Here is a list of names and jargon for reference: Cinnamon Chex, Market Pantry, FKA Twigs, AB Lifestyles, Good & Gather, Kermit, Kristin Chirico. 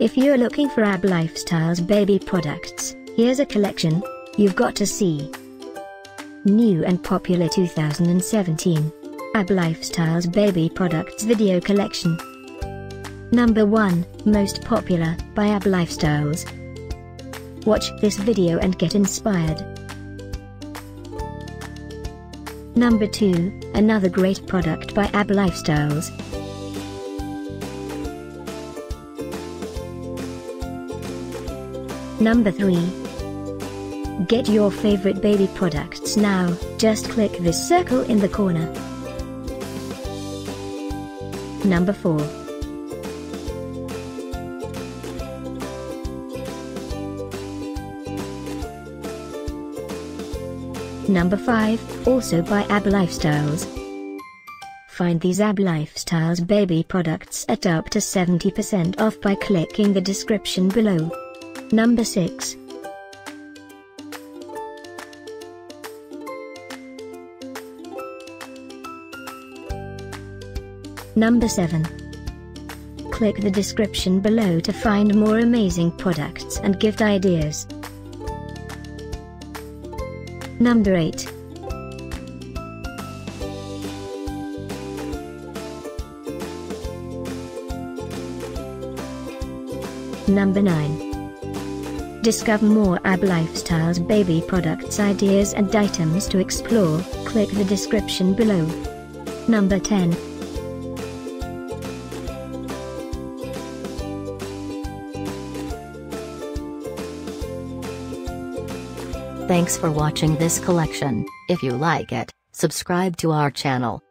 If you're looking for AB Lifestyles baby products, here's a collection you've got to see. New and popular 2017 AB Lifestyles baby products video collection. Number 1, most popular by AB Lifestyles. Watch this video and get inspired. Number 2, another great product by AB Lifestyles. Number 3. Get your favorite baby products now, just click this circle in the corner. Number 4. Number 5, also by AB Lifestyles. Find these AB Lifestyles baby products at up to 70% off by clicking the description below. Number 6. Number 7. Click the description below to find more amazing products and gift ideas. Number 8. Number 9. Discover more AB Lifestyles baby products ideas and items to explore, click the description below. Number 10. Thanks for watching this collection. If you like it, subscribe to our channel.